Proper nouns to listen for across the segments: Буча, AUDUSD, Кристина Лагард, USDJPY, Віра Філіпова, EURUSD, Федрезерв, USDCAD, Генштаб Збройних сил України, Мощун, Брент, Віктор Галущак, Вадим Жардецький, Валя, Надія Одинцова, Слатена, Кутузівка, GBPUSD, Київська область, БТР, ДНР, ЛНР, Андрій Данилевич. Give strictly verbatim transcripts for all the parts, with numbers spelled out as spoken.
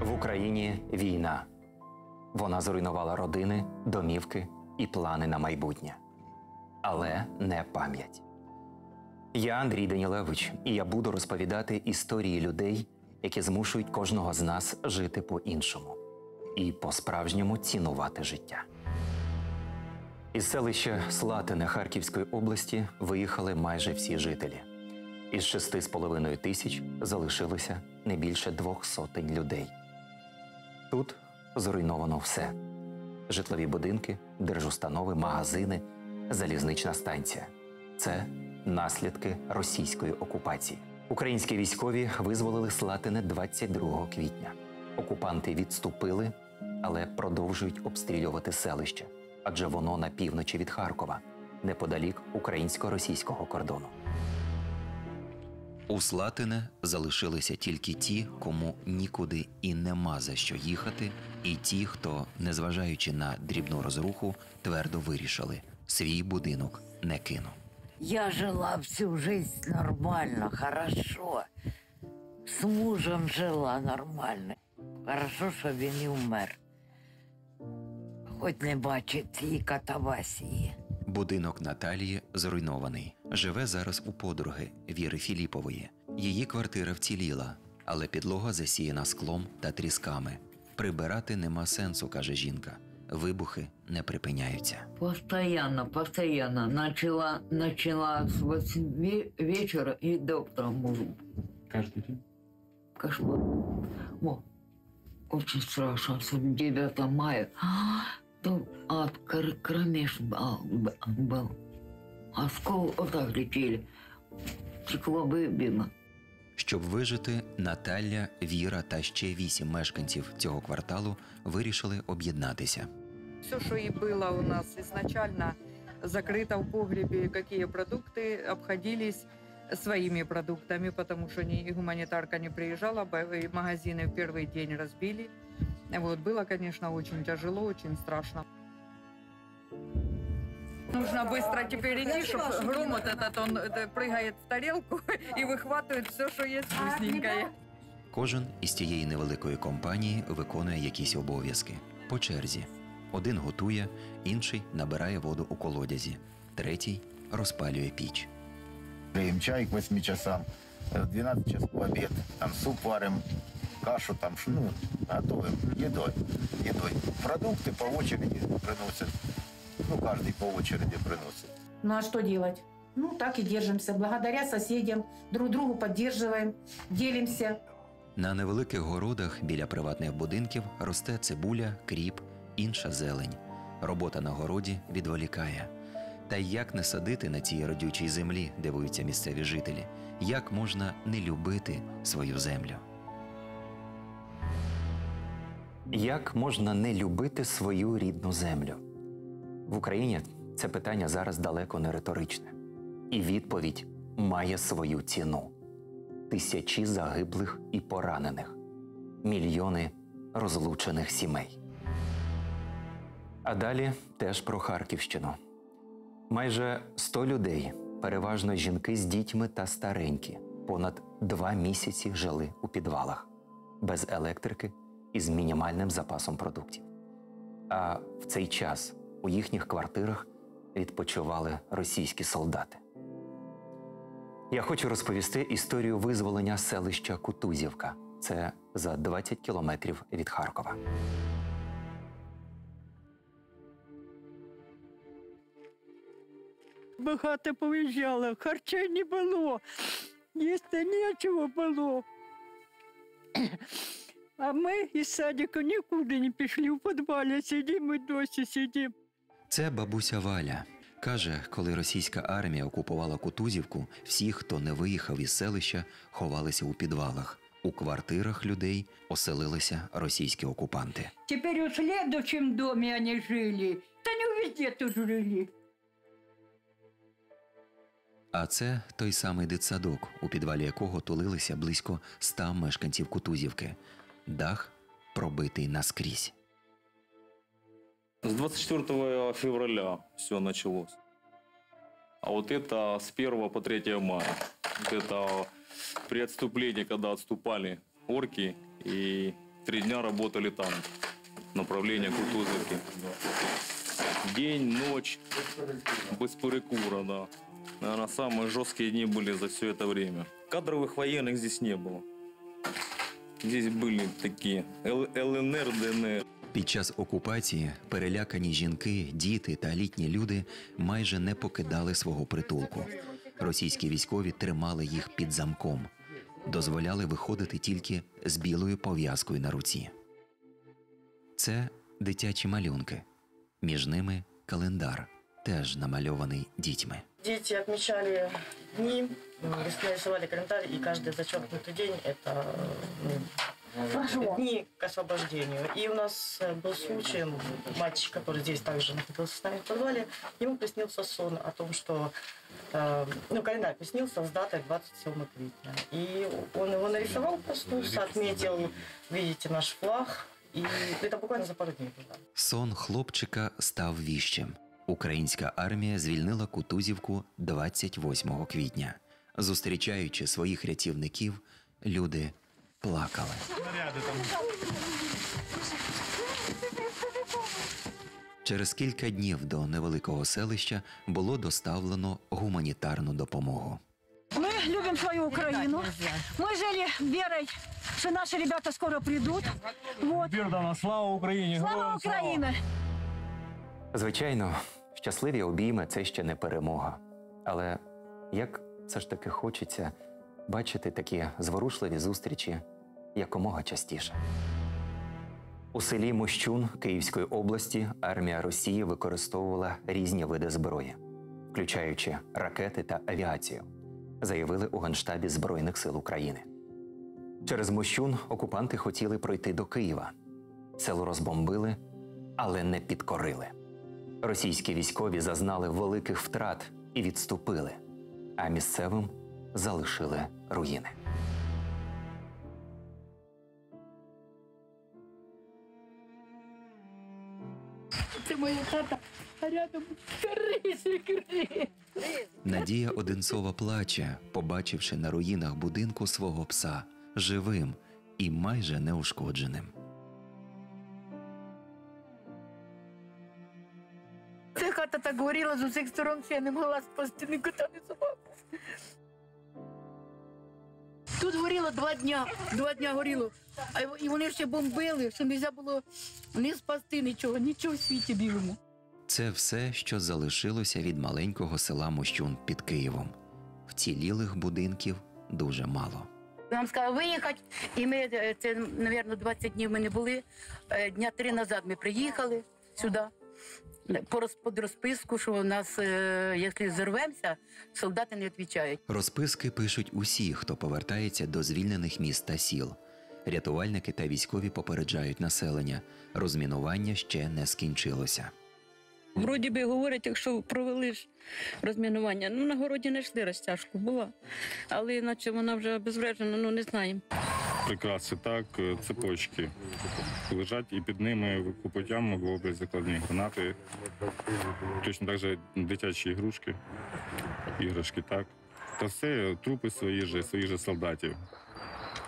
В Україні війна. Вона зруйнувала родини, домівки і плани на майбутнє. Але не пам'ять. Я Андрій Данилевич, і я буду розповідати історії людей, які змушують кожного з нас жити по-іншому і по-справжньому цінувати життя. Із селища Слатена Харківської області виїхали майже всі жителі. Із шести з половиною тисяч залишилося не більше двох сотень людей. Тут зруйновано все. Житлові будинки, держустанови, магазини, залізнична станція. Це наслідки російської окупації. Українські військові визволили Слатине двадцять другого квітня. Окупанти відступили, але продовжують обстрілювати селище, адже воно на півночі від Харкова, неподалік українсько-російського кордону. У Слатине залишилися тільки ті, кому нікуди і нема за що їхати, і ті, хто, незважаючи на дрібну розруху, твердо вирішили – свій будинок не кину. Я жила всю жизнь нормально, хорошо. З мужем жила нормально. Хорошо, що він і вмер. Хоч не бачить цієї катавасії. Будинок Наталії зруйнований. Живе зараз у подруги Віри Філіпової. Її квартира вціліла, але підлога засіяна склом та трісками. Прибирати нема сенсу, каже жінка. Вибухи не припиняються. Постоянно, постоянно. Начала, начала с восьми вечера и до утра. Каждый день? Кошмар. О, очень страшно. девятого мая. Там от кромеш был. Осколки отак летіли. Стекло вибило. Щоб вижити, Наталя, Віра та ще вісім мешканців цього кварталу вирішили об'єднатися. Все, що і було у нас ізначально закрито в погребі, які продукти обходились своїми продуктами, тому що гуманітарка не приїжджала, магазини в перший день розбили. Вот, было, конечно, очень тяжело, очень страшно. Нужно быстро теперь идти, чтобы гром вот этот, он прыгает в тарелку и выхватывает все, что есть вкусненькое. Кожен із тієї невеликої компанії виконує якісь обов'язки. По черзі. Один готує, інший набирає воду у колодязі, третій розпалює піч. П'ємо чай к восьми часам, дванадцять часов обід, там суп варимо. Кашу там, ну, готовим едой, едой. Продукты по очереди приносят. Ну, каждый по очереди приносит. Ну, а что делать? Ну, так и держимся. Благодаря соседям друг другу поддерживаем, делимся. На невеликих городах біля приватних будинків росте цибуля, кріп, інша зелень. Робота на городі відволікає. Та як не садити на цій родючій землі, дивуються місцеві жителі? Як можна не любити свою землю? Як можна не любити свою рідну землю? В Україні це питання зараз далеко не риторичне. І відповідь має свою ціну. Тисячі загиблих і поранених. Мільйони розлучених сімей. А далі теж про Харківщину. Майже сто людей, переважно жінки з дітьми та старенькі, понад два місяці жили у підвалах. Без електрики, із мінімальним запасом продуктів. А в цей час у їхніх квартирах відпочивали російські солдати. Я хочу розповісти історію визволення селища Кутузівка. Це за двадцять кілометрів від Харкова. Багато поїжджало, харчей не було, їсти нічого було. А ми із садика нікуди не пішли, у підвалі сидимо і досі сидимо. Це бабуся Валя. Каже, коли російська армія окупувала Кутузівку, всі, хто не виїхав із селища, ховалися у підвалах. У квартирах людей оселилися російські окупанти. Тепер у слідчому домі вони жили. Та не везде тут жили. А це той самий дитсадок, у підвалі якого тулилися близько ста мешканців Кутузівки. Дах пробитий наскрізь. С двадцать четвёртого февраля все началось. А вот это с первого по третье мая. Вот это при отступлении, когда отступали орки и Три дня работали там, направление Кутузівки. День, ночь, без перекура, да. Наверное, самые жесткие дни были за все это время. Кадровых военных здесь не было. Здесь были такі Л Н Р, Д Н Р. Під час окупації перелякані жінки, діти та літні люди майже не покидали свого притулку. Російські військові тримали їх під замком. Дозволяли виходити тільки з білою пов'язкою на руці. Це дитячі малюнки. Між ними календар, теж намальований дітьми. Діти відмічали дні, рисували календар, і кожен зачеркнутий день – це дни к освобождению. И у нас был случай, мальчик, который здесь также находился с нами в подвале, ему приснился сон о том, что, э, ну, календарь приснился с датой двадцать седьмого квитня. И он его нарисовал, проснулся, отметил, видите, наш флаг. И это буквально за пару дней было. Сон хлопчика став віщем. Українська армія звільнила Кутузівку двадцять восьмого квітня. Зустрічаючи своїх рятівників, люди плакали. Через кілька днів до невеликого селища було доставлено гуманітарну допомогу. Ми любимо свою Україну. Ми жили вірою, що наші хлопці скоро прийдуть. Вот. Слава Україні! Слава Україні! Звичайно, щасливі обійми – це ще не перемога. Але як все ж таки хочеться бачити такі зворушливі зустрічі якомога частіше. У селі Мощун Київської області армія Росії використовувала різні види зброї, включаючи ракети та авіацію, заявили у Генштабі Збройних сил України. Через Мощун окупанти хотіли пройти до Києва. Село розбомбили, але не підкорили. Російські військові зазнали великих втрат і відступили, а місцевим залишили руїни. Це моя хата, а рядом кризи, кризи. Надія Одинцова плаче, побачивши на руїнах будинку свого пса, живим і майже неушкодженим. Ця хата так горіла з усіх сторон, що я не могла спасти ні кота, ні собаку. Тут горіло два дня, два дня горіло, і вони ще бомбили, що не можна було не спасти нічого, нічого в світі білому. Це все, що залишилося від маленького села Мощун під Києвом. Вцілілих будинків дуже мало. Нам сказали виїхати, і ми, це, мабуть, двадцять днів ми не були, дня три назад ми приїхали сюди. Під розписку, що у нас, якщо зірвемося, солдати не відповідають. Розписки пишуть усі, хто повертається до звільнених міст та сіл. Рятувальники та військові попереджають населення. Розмінування ще не скінчилося. Вроді би, говорять, якщо провели ж розмінування, ну на городі знайшли розтяжку, була. Але іначе вона вже обезврежена, ну не знаємо. Прикраси, так, цепочки лежать, і під ними по путям були закладені гранати, точно так же дитячі ігрушки, іграшки, так. Та все, трупи своїх же, свої же солдатів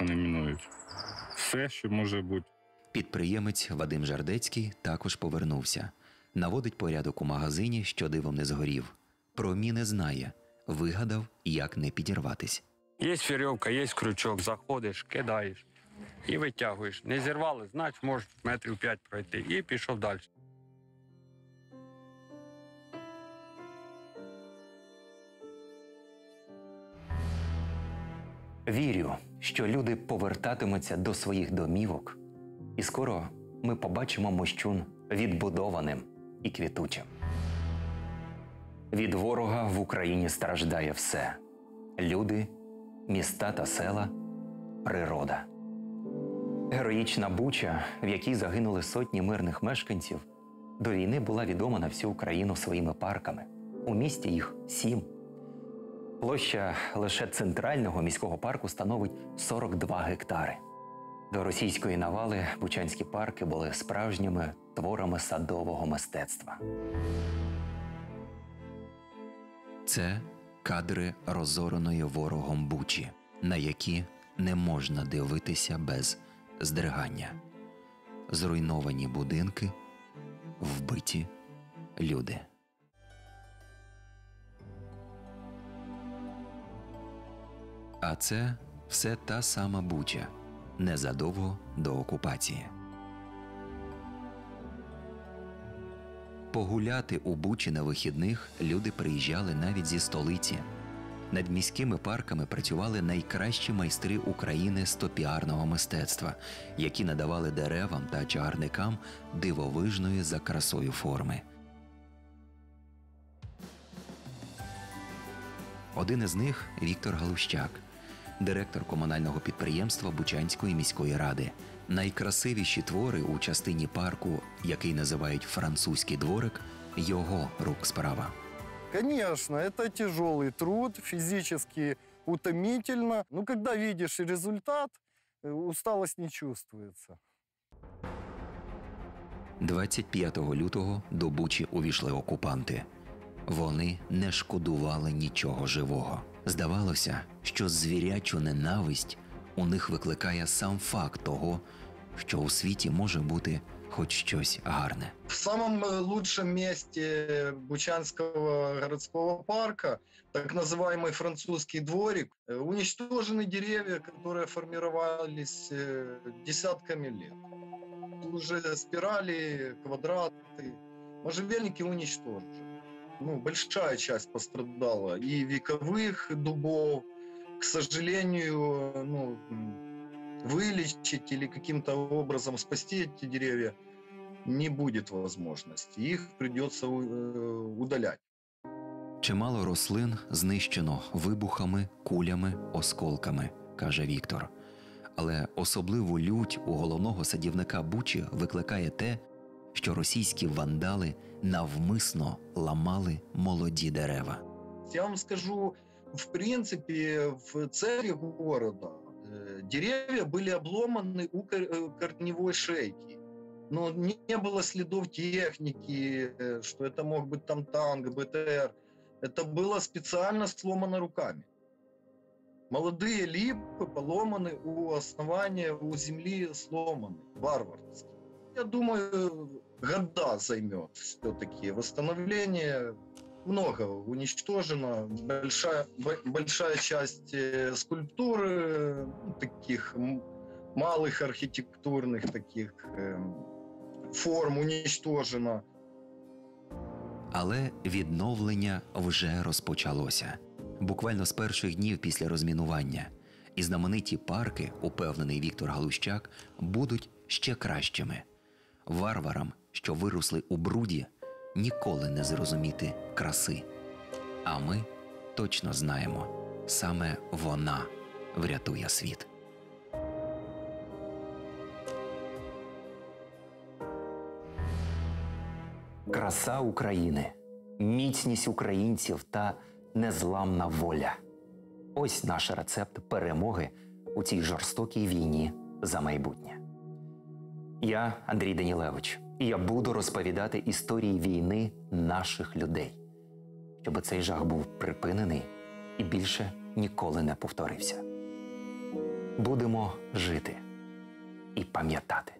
вони мінують. Все, що може бути. Підприємець Вадим Жардецький також повернувся. Наводить порядок у магазині, що дивом не згорів. Про міни знає, вигадав, як не підірватись. Є фірьовка, є крючок, заходиш, кидаєш і витягуєш. Не зірвали, значить, може метрів п'ять пройти. І пішов далі. Вірю, що люди повертатимуться до своїх домівок. І скоро ми побачимо Мощун відбудованим і квітучим. Від ворога в Україні страждає все. Люди, міста та села, природа. Героїчна Буча, в якій загинули сотні мирних мешканців, до війни була відома на всю Україну своїми парками. У місті їх сім. Площа лише центрального міського парку становить сорок два гектари. До російської навали бучанські парки були справжніми творами садового мистецтва. Це кадри розореної ворогом Бучі, на які не можна дивитися без здригання, зруйновані будинки, вбиті люди. А це все та сама Буча, незадовго до окупації. Погуляти у Бучі на вихідних люди приїжджали навіть зі столиці. Над міськими парками працювали найкращі майстри України з топіарного мистецтва, які надавали деревам та чагарникам дивовижної за красою форми. Один із них – Віктор Галущак, директор комунального підприємства Бучанської міської ради. Найкрасивіші твори у частині парку, який називають «Французький дворик», – його рук справа. Конечно, это тяжелый труд, физически утомительно. Но когда видишь результат, усталость не чувствуется. двадцять п'ятого лютого до Бучі увійшли окупанти. Вони не шкодували нічого живого. Здавалося, що звірячу ненависть у них викликає сам факт того, що у світі може бути хоть что-то гарное. В самом лучшем месте Бучанского городского парка, так называемый французский дворик, уничтожены деревья, которые формировались десятками лет. Уже спирали, квадраты, можжевельники уничтожены. Ну, большая часть пострадала и вековых дубов, к сожалению, ну, вылечить или каким-то образом спасти эти деревья не будет возможности. Их придется удалять. Чимало рослин знищено вибухами, кулями, осколками, каже Віктор. Але особливу лють у головного садівника Бучі викликає те, що російські вандали навмисно ламали молоді дерева. Я вам скажу, в принципі, в центрі міста деревья были обломаны у корневой шейки, но не было следов техники, что это мог быть там танк, Б Т Р. Это было специально сломано руками. Молодые липы поломаны у основания, у земли сломаны, варварски. Я думаю, года займет все-таки восстановление. Много уничтожено, большая, большая часть скульптуры, таких малых архитектурных таких форм уничтожено. Але відновлення вже розпочалося. Буквально з перших днів після розмінування. І знамениті парки, упевнений Віктор Галущак, будуть ще кращими. Варварам, що виросли у бруді, ніколи не зрозуміти краси. А ми точно знаємо, саме вона врятує світ. Краса України, міцність українців та незламна воля. Ось наш рецепт перемоги у цій жорстокій війні за майбутнє. Я Андрій Данилевич. І я буду розповідати історії війни наших людей, щоб цей жах був припинений і більше ніколи не повторився. Будемо жити і пам'ятати.